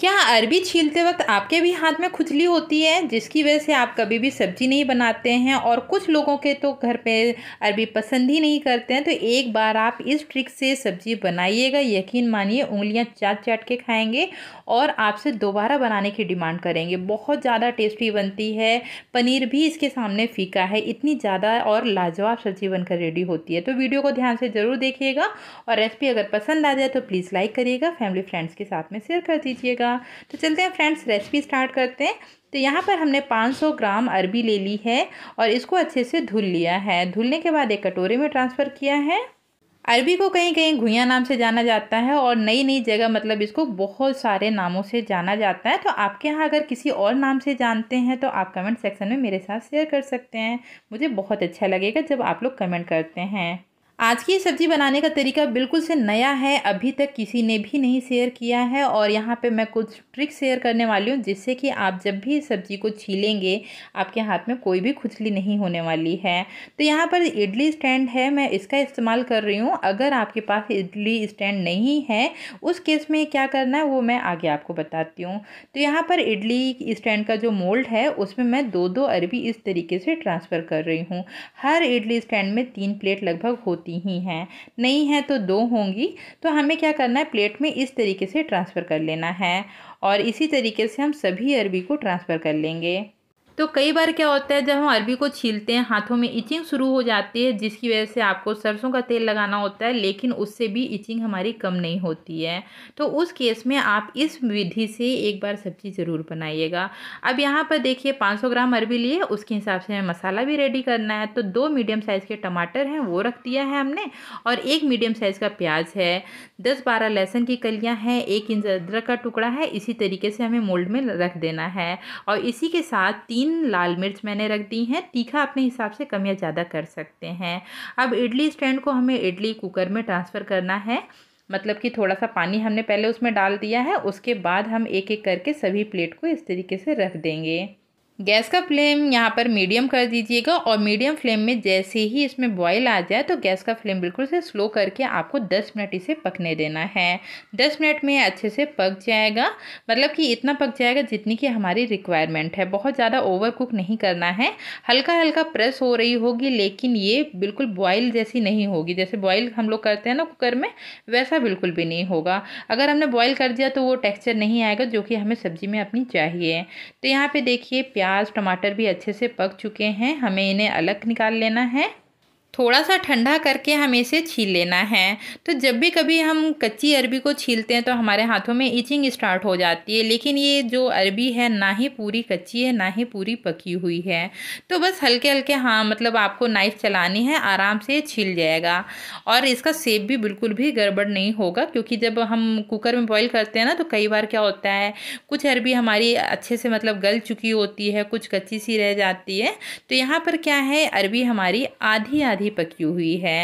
क्या अरबी छीलते वक्त आपके भी हाथ में खुजली होती है जिसकी वजह से आप कभी भी सब्जी नहीं बनाते हैं और कुछ लोगों के तो घर पे अरबी पसंद ही नहीं करते हैं। तो एक बार आप इस ट्रिक से सब्जी बनाइएगा, यकीन मानिए उंगलियां चाट चाट के खाएंगे और आपसे दोबारा बनाने की डिमांड करेंगे। बहुत ज़्यादा टेस्टी बनती है, पनीर भी इसके सामने फीका है, इतनी ज़्यादा और लाजवाब सब्जी बनकर रेडी होती है। तो वीडियो को ध्यान से ज़रूर देखिएगा और रेसिपी अगर पसंद आ जाए तो प्लीज़ लाइक करिएगा, फैमिली फ्रेंड्स के साथ में शेयर कर दीजिएगा। तो चलते हैं फ्रेंड्स रेसिपी स्टार्ट करते हैं। तो यहाँ पर हमने 500 ग्राम अरबी ले ली है और इसको अच्छे से धुल लिया है। धुलने के बाद एक कटोरे में ट्रांसफ़र किया है। अरबी को कहीं कहीं घुइयां नाम से जाना जाता है और नई नई जगह मतलब इसको बहुत सारे नामों से जाना जाता है। तो आपके यहाँ अगर किसी और नाम से जानते हैं तो आप कमेंट सेक्शन में मेरे साथ शेयर कर सकते हैं, मुझे बहुत अच्छा लगेगा जब आप लोग कमेंट करते हैं। आज की सब्ज़ी बनाने का तरीका बिल्कुल से नया है, अभी तक किसी ने भी नहीं शेयर किया है और यहाँ पे मैं कुछ ट्रिक शेयर करने वाली हूँ जिससे कि आप जब भी सब्ज़ी को छीलेंगे आपके हाथ में कोई भी खुजली नहीं होने वाली है। तो यहाँ पर इडली स्टैंड है, मैं इसका इस्तेमाल कर रही हूँ। अगर आपके पास इडली स्टैंड नहीं है उस केस में क्या करना है वो मैं आगे आपको बताती हूँ। तो यहाँ पर इडली स्टैंड का जो मोल्ड है उसमें मैं दो अरबी इस तरीके से ट्रांसफ़र कर रही हूँ। हर इडली स्टैंड में 3 प्लेट लगभग होती ही हैं, नहीं है तो 2 होंगी। तो हमें क्या करना है, प्लेट में इस तरीके से ट्रांसफ़र कर लेना है और इसी तरीके से हम सभी अरबी को ट्रांसफ़र कर लेंगे। तो कई बार क्या होता है जब हम अरबी को छीलते हैं हाथों में इचिंग शुरू हो जाती है जिसकी वजह से आपको सरसों का तेल लगाना होता है, लेकिन उससे भी इचिंग हमारी कम नहीं होती है। तो उस केस में आप इस विधि से एक बार सब्ज़ी ज़रूर बनाइएगा। अब यहाँ पर देखिए 500 ग्राम अरबी लिए, उसके हिसाब से हमें मसाला भी रेडी करना है। तो 2 मीडियम साइज़ के टमाटर हैं वो रख दिया है हमने और 1 मीडियम साइज़ का प्याज है, 10-12 लहसुन की कलियाँ हैं, 1 इंच अदरक का टुकड़ा है। इसी तरीके से हमें मोल्ड में रख देना है और इसी के साथ 3 लाल मिर्च मैंने रख दी हैं। तीखा अपने हिसाब से कम या ज़्यादा कर सकते हैं। अब इडली स्टैंड को हमें इडली कुकर में ट्रांसफ़र करना है, मतलब कि थोड़ा सा पानी हमने पहले उसमें डाल दिया है, उसके बाद हम एक एक करके सभी प्लेट को इस तरीके से रख देंगे। गैस का फ्लेम यहाँ पर मीडियम कर दीजिएगा और मीडियम फ्लेम में जैसे ही इसमें बॉयल आ जाए तो गैस का फ्लेम बिल्कुल से स्लो करके आपको 10 मिनट इसे पकने देना है। 10 मिनट में अच्छे से पक जाएगा, मतलब कि इतना पक जाएगा जितनी कि हमारी रिक्वायरमेंट है। बहुत ज़्यादा ओवर कुक नहीं करना है, हल्का हल्का प्रेस हो रही होगी लेकिन ये बिल्कुल बॉयल जैसी नहीं होगी। जैसे बॉयल हम लोग करते हैं ना कुकर में, वैसा बिल्कुल भी नहीं होगा। अगर हमने बॉयल कर दिया तो वो टेक्स्चर नहीं आएगा जो कि हमें सब्ज़ी में अपनी चाहिए। तो यहाँ पर देखिए प्याज टमाटर भी अच्छे से पक चुके हैं, हमें इन्हें अलग निकाल लेना है। थोड़ा सा ठंडा करके हमें इसे छील लेना है। तो जब भी कभी हम कच्ची अरबी को छीलते हैं तो हमारे हाथों में इचिंग स्टार्ट हो जाती है, लेकिन ये जो अरबी है ना ही पूरी कच्ची है ना ही पूरी पकी हुई है। तो बस हल्के हल्के मतलब आपको नाइफ चलानी है, आराम से छील जाएगा और इसका शेप भी बिल्कुल भी गड़बड़ नहीं होगा। क्योंकि जब हम कुकर में बॉयल करते हैं ना तो कई बार क्या होता है कुछ अरबी हमारी अच्छे से मतलब गल चुकी होती है, कुछ कच्ची सी रह जाती है। तो यहाँ पर क्या है, अरबी हमारी आधी ही पकी हुई है।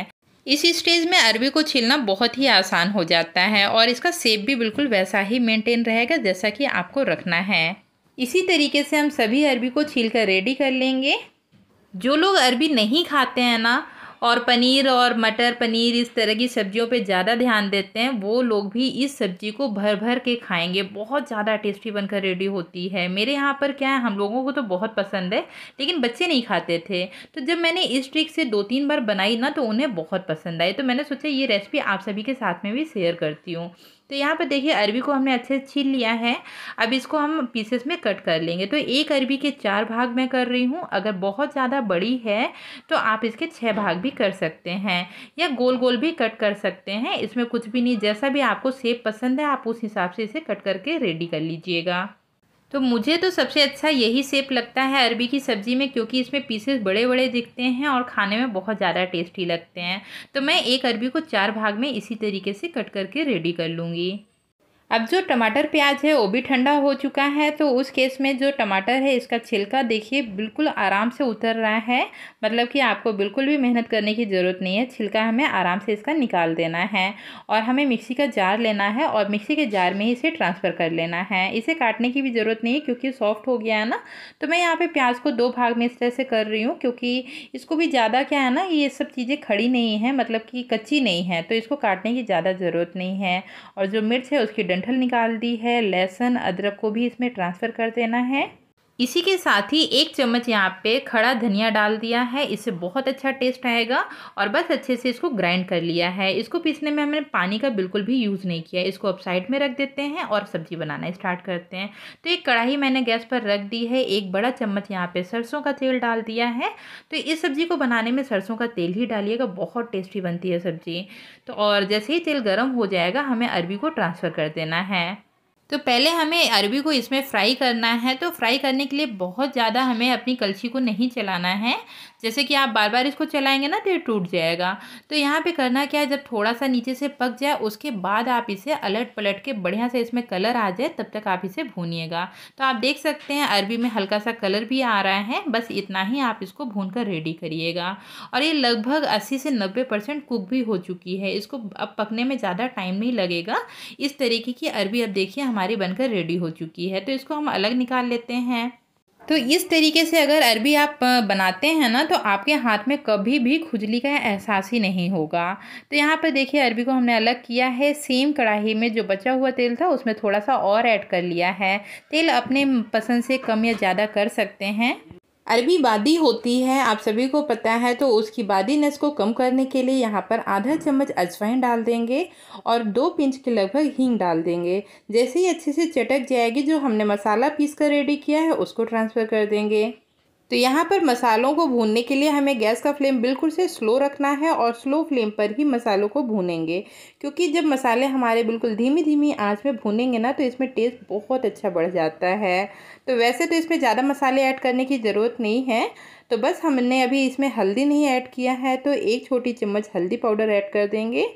इस स्टेज में अरबी को छीलना बहुत ही आसान हो जाता है और इसका शेप भी बिल्कुल वैसा ही मेंटेन रहेगा जैसा कि आपको रखना है। इसी तरीके से हम सभी अरबी को छीलकर रेडी कर लेंगे। जो लोग अरबी नहीं खाते हैं ना और पनीर और मटर पनीर इस तरह की सब्जियों पे ज़्यादा ध्यान देते हैं वो लोग भी इस सब्ज़ी को भर भर के खाएंगे। बहुत ज़्यादा टेस्टी बनकर रेडी होती है। मेरे यहाँ पर क्या है, हम लोगों को तो बहुत पसंद है लेकिन बच्चे नहीं खाते थे। तो जब मैंने इस ट्रिक से 2-3 बार बनाई ना तो उन्हें बहुत पसंद आई। तो मैंने सोचा ये रेसिपी आप सभी के साथ में भी शेयर करती हूँ। तो यहाँ पर देखिए अरबी को हमने अच्छे से छील लिया है, अब इसको हम पीसेस में कट कर लेंगे। तो एक अरबी के 4 भाग मैं कर रही हूँ, अगर बहुत ज़्यादा बड़ी है तो आप इसके 6 भाग भी कर सकते हैं या गोल गोल भी कट कर सकते हैं। इसमें कुछ भी नहीं, जैसा भी आपको शेप पसंद है आप उस हिसाब से इसे कट करके रेडी कर लीजिएगा। तो मुझे तो सबसे अच्छा यही शेप लगता है अरबी की सब्ज़ी में, क्योंकि इसमें पीसेस बड़े बड़े दिखते हैं और खाने में बहुत ज़्यादा टेस्टी लगते हैं। तो मैं एक अरबी को 4 भाग में इसी तरीके से कट करके रेडी कर लूँगी। अब जो टमाटर प्याज है वो भी ठंडा हो चुका है, तो उस केस में जो टमाटर है इसका छिलका देखिए बिल्कुल आराम से उतर रहा है, मतलब कि आपको बिल्कुल भी मेहनत करने की ज़रूरत नहीं है। छिलका हमें आराम से इसका निकाल देना है और हमें मिक्सी का जार लेना है और मिक्सी के जार में ही इसे ट्रांसफ़र कर लेना है। इसे काटने की भी ज़रूरत नहीं है क्योंकि सॉफ्ट हो गया है ना। तो मैं यहाँ पर प्याज को 2 भाग में इस तरह से कर रही हूँ क्योंकि इसको भी ज़्यादा क्या है ना, ये सब चीज़ें खड़ी नहीं हैं मतलब कि कच्ची नहीं है, तो इसको काटने की ज़्यादा ज़रूरत नहीं है। और जो मिर्च है उसकी डंठल निकाल दी है। लहसुन अदरक को भी इसमें ट्रांसफ़र कर देना है। इसी के साथ ही 1 चम्मच यहाँ पे खड़ा धनिया डाल दिया है, इससे बहुत अच्छा टेस्ट आएगा। और बस अच्छे से इसको ग्राइंड कर लिया है। इसको पीसने में हमने पानी का बिल्कुल भी यूज़ नहीं किया है। इसको अब साइड में रख देते हैं और सब्ज़ी बनाना स्टार्ट करते हैं। तो एक कढ़ाई मैंने गैस पर रख दी है। 1 बड़ा चम्मच यहाँ पे सरसों का तेल डाल दिया है। तो इस सब्ज़ी को बनाने में सरसों का तेल ही डालिएगा, बहुत टेस्टी बनती है सब्ज़ी। तो और जैसे ही तेल गर्म हो जाएगा हमें अरबी को ट्रांसफ़र कर देना है। तो पहले हमें अरबी को इसमें फ्राई करना है। तो फ्राई करने के लिए बहुत ज़्यादा हमें अपनी कलछी को नहीं चलाना है। जैसे कि आप बार बार इसको चलाएंगे ना तो ये टूट जाएगा। तो यहाँ पे करना क्या है, जब थोड़ा सा नीचे से पक जाए उसके बाद आप इसे अलट पलट के बढ़िया से इसमें कलर आ जाए तब तक आप इसे भूनिएगा। तो आप देख सकते हैं अरबी में हल्का सा कलर भी आ रहा है। बस इतना ही आप इसको भून कर रेडी करिएगा। और ये लगभग 80 से 90% कुक भी हो चुकी है। इसको अब पकने में ज़्यादा टाइम नहीं लगेगा। इस तरीके की अरबी अब देखिए हमारी बनकर रेडी हो चुकी है। तो इसको हम अलग निकाल लेते हैं। तो इस तरीके से अगर अरबी आप बनाते हैं ना तो आपके हाथ में कभी भी खुजली का एहसास ही नहीं होगा। तो यहाँ पर देखिए अरबी को हमने अलग किया है। सेम कढ़ाई में जो बचा हुआ तेल था उसमें थोड़ा सा और ऐड कर लिया है। तेल अपने पसंद से कम या ज़्यादा कर सकते हैं। अरबी बादी होती है, आप सभी को पता है। तो उसकी बादीनेस को कम करने के लिए यहाँ पर 1/2 चम्मच अजवाइन डाल देंगे और 2 पिंच के लगभग हींग डाल देंगे। जैसे ही अच्छे से चटक जाएगी जो हमने मसाला पीस कर रेडी किया है उसको ट्रांसफ़र कर देंगे। तो यहाँ पर मसालों को भूनने के लिए हमें गैस का फ्लेम बिल्कुल से स्लो रखना है और स्लो फ्लेम पर ही मसालों को भूनेंगे, क्योंकि जब मसाले हमारे बिल्कुल धीमी धीमी आंच में भूनेंगे ना तो इसमें टेस्ट बहुत अच्छा बढ़ जाता है। तो वैसे तो इसमें ज़्यादा मसाले ऐड करने की ज़रूरत नहीं है। तो बस हमने अभी इसमें हल्दी नहीं ऐड किया है तो 1 छोटी चम्मच हल्दी पाउडर ऐड कर देंगे।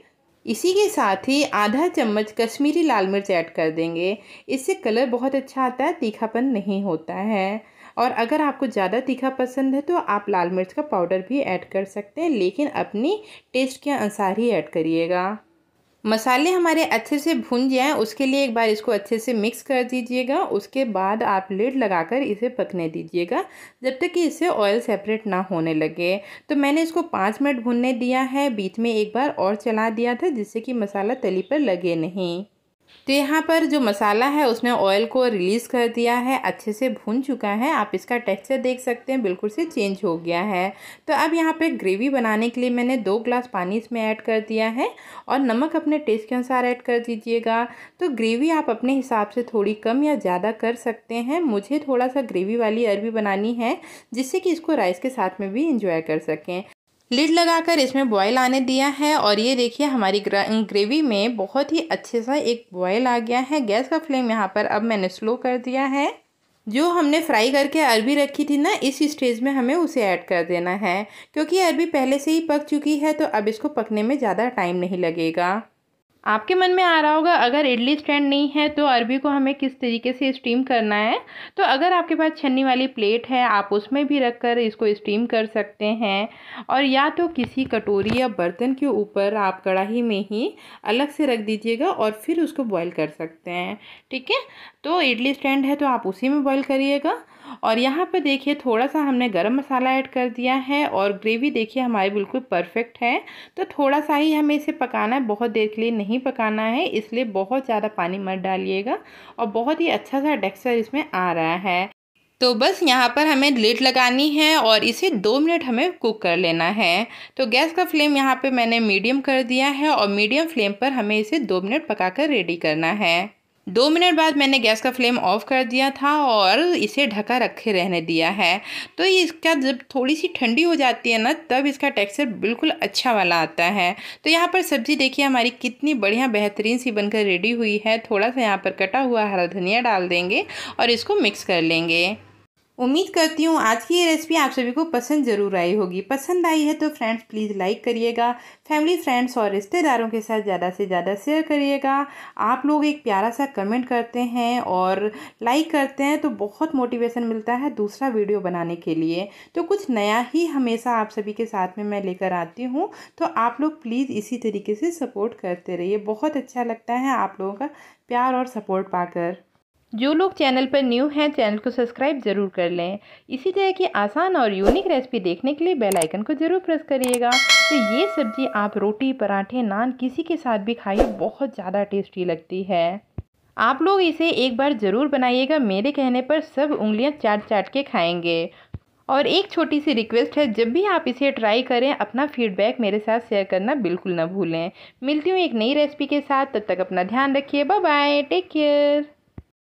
इसी के साथ ही 1/2 चम्मच कश्मीरी लाल मिर्च ऐड कर देंगे। इससे कलर बहुत अच्छा आता है, तीखापन नहीं होता है। और अगर आपको ज़्यादा तीखा पसंद है तो आप लाल मिर्च का पाउडर भी ऐड कर सकते हैं, लेकिन अपनी टेस्ट के अनुसार ही ऐड करिएगा। मसाले हमारे अच्छे से भुन जाएं उसके लिए एक बार इसको अच्छे से मिक्स कर दीजिएगा। उसके बाद आप लिड लगाकर इसे पकने दीजिएगा जब तक कि इससे ऑयल सेपरेट ना होने लगे। तो मैंने इसको 5 मिनट भुनने दिया है। बीच में एक बार और चला दिया था जिससे कि मसाला तली पर लगे नहीं। तो यहाँ पर जो मसाला है उसने ऑयल को रिलीज़ कर दिया है, अच्छे से भून चुका है। आप इसका टेक्सचर देख सकते हैं, बिल्कुल से चेंज हो गया है। तो अब यहाँ पे ग्रेवी बनाने के लिए मैंने 2 ग्लास पानी इसमें ऐड कर दिया है और नमक अपने टेस्ट के अनुसार ऐड कर दीजिएगा। तो ग्रेवी आप अपने हिसाब से थोड़ी कम या ज़्यादा कर सकते हैं। मुझे थोड़ा सा ग्रेवी वाली अरबी बनानी है जिससे कि इसको राइस के साथ में भी इंजॉय कर सकें। लिड लगाकर इसमें बॉयल आने दिया है और ये देखिए हमारी ग्रेवी में बहुत ही अच्छे सा एक बॉयल आ गया है। गैस का फ्लेम यहाँ पर अब मैंने स्लो कर दिया है। जो हमने फ्राई करके अरबी रखी थी ना इस स्टेज में हमें उसे ऐड कर देना है, क्योंकि अरबी पहले से ही पक चुकी है। तो अब इसको पकने में ज़्यादा टाइम नहीं लगेगा। आपके मन में आ रहा होगा अगर इडली स्टैंड नहीं है तो अरबी को हमें किस तरीके से स्टीम करना है। तो अगर आपके पास छन्नी वाली प्लेट है आप उसमें भी रखकर इसको स्टीम कर सकते हैं, और या तो किसी कटोरी या बर्तन के ऊपर आप कढ़ाई में ही अलग से रख दीजिएगा और फिर उसको बॉईल कर सकते हैं। ठीक है, तो इडली स्टैंड है तो आप उसी में बॉईल करिएगा। और यहाँ पर देखिए थोड़ा सा हमने गरम मसाला ऐड कर दिया है और ग्रेवी देखिए हमारी बिल्कुल परफेक्ट है। तो थोड़ा सा ही हमें इसे पकाना है, बहुत देर के लिए नहीं पकाना है, इसलिए बहुत ज़्यादा पानी मत डालिएगा। और बहुत ही अच्छा सा टेक्सचर इसमें आ रहा है। तो बस यहाँ पर हमें लिड लगानी है और इसे 2 मिनट हमें कुक कर लेना है। तो गैस का फ्लेम यहाँ पे मैंने मीडियम कर दिया है और मीडियम फ्लेम पर हमें इसे 2 मिनट पकाकर रेडी करना है। 2 मिनट बाद मैंने गैस का फ्लेम ऑफ कर दिया था और इसे ढका रखे रहने दिया है। तो ये इसका जब थोड़ी सी ठंडी हो जाती है ना तब इसका टेक्सचर बिल्कुल अच्छा वाला आता है। तो यहाँ पर सब्ज़ी देखिए हमारी कितनी बढ़िया बेहतरीन सी बनकर रेडी हुई है। थोड़ा सा यहाँ पर कटा हुआ हरा धनिया डाल देंगे और इसको मिक्स कर लेंगे। उम्मीद करती हूँ आज की ये रेसिपी आप सभी को पसंद ज़रूर आई होगी। पसंद आई है तो फ्रेंड्स प्लीज़ लाइक करिएगा, फैमिली फ्रेंड्स और रिश्तेदारों के साथ ज़्यादा से ज़्यादा शेयर करिएगा। आप लोग एक प्यारा सा कमेंट करते हैं और लाइक करते हैं तो बहुत मोटिवेशन मिलता है दूसरा वीडियो बनाने के लिए। तो कुछ नया ही हमेशा आप सभी के साथ में मैं लेकर आती हूँ। तो आप लोग प्लीज़ इसी तरीके से सपोर्ट करते रहिए, बहुत अच्छा लगता है आप लोगों का प्यार और सपोर्ट पाकर। जो लोग चैनल पर न्यू हैं चैनल को सब्सक्राइब ज़रूर कर लें। इसी तरह की आसान और यूनिक रेसिपी देखने के लिए बेल आइकन को ज़रूर प्रेस करिएगा। तो ये सब्ज़ी आप रोटी, पराठे, नान किसी के साथ भी खाइए, बहुत ज़्यादा टेस्टी लगती है। आप लोग इसे एक बार ज़रूर बनाइएगा। मेरे कहने पर सब उंगलियां चाट चाट के खाएंगे। और एक छोटी सी रिक्वेस्ट है, जब भी आप इसे ट्राई करें अपना फीडबैक मेरे साथ शेयर करना बिल्कुल ना भूलें। मिलती हूँ एक नई रेसिपी के साथ, तब तक अपना ध्यान रखिए। Bye bye, take care.